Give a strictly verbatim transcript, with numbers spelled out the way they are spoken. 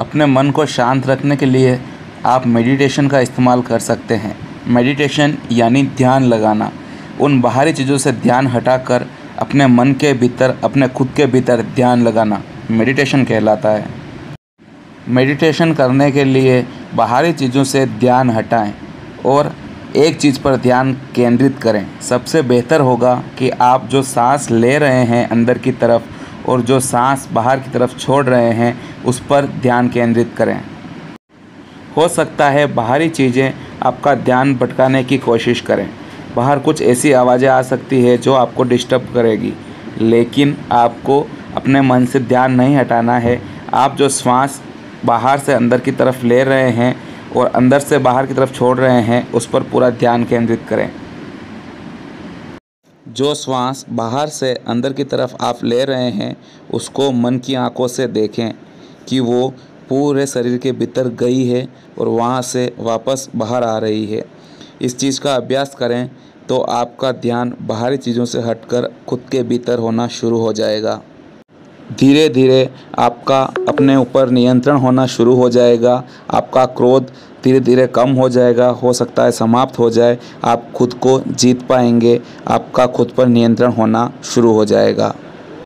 अपने मन को शांत रखने के लिए आप मेडिटेशन का इस्तेमाल कर सकते हैं। मेडिटेशन यानी ध्यान लगाना। उन बाहरी चीज़ों से ध्यान हटाकर अपने मन के भीतर, अपने खुद के भीतर ध्यान लगाना मेडिटेशन कहलाता है। मेडिटेशन करने के लिए बाहरी चीज़ों से ध्यान हटाएं और एक चीज़ पर ध्यान केंद्रित करें। सबसे बेहतर होगा कि आप जो सांस ले रहे हैं अंदर की तरफ और जो सांस बाहर की तरफ छोड़ रहे हैं उस पर ध्यान केंद्रित करें। हो सकता है बाहरी चीज़ें आपका ध्यान भटकाने की कोशिश करें। बाहर कुछ ऐसी आवाज़ें आ सकती है जो आपको डिस्टर्ब करेगी, लेकिन आपको अपने मन से ध्यान नहीं हटाना है। आप जो श्वास बाहर से अंदर की तरफ ले रहे हैं और अंदर से बाहर की तरफ छोड़ रहे हैं उस पर पूरा ध्यान केंद्रित करें। जो श्वास बाहर से अंदर की तरफ आप ले रहे हैं उसको मन की आंखों से देखें कि वो पूरे शरीर के भीतर गई है और वहाँ से वापस बाहर आ रही है। इस चीज़ का अभ्यास करें तो आपका ध्यान बाहरी चीज़ों से हटकर खुद के भीतर होना शुरू हो जाएगा। धीरे धीरे आपका अपने ऊपर नियंत्रण होना शुरू हो जाएगा। आपका क्रोध धीरे धीरे कम हो जाएगा, हो सकता है समाप्त हो जाए। आप खुद को जीत पाएंगे, आपका खुद पर नियंत्रण होना शुरू हो जाएगा।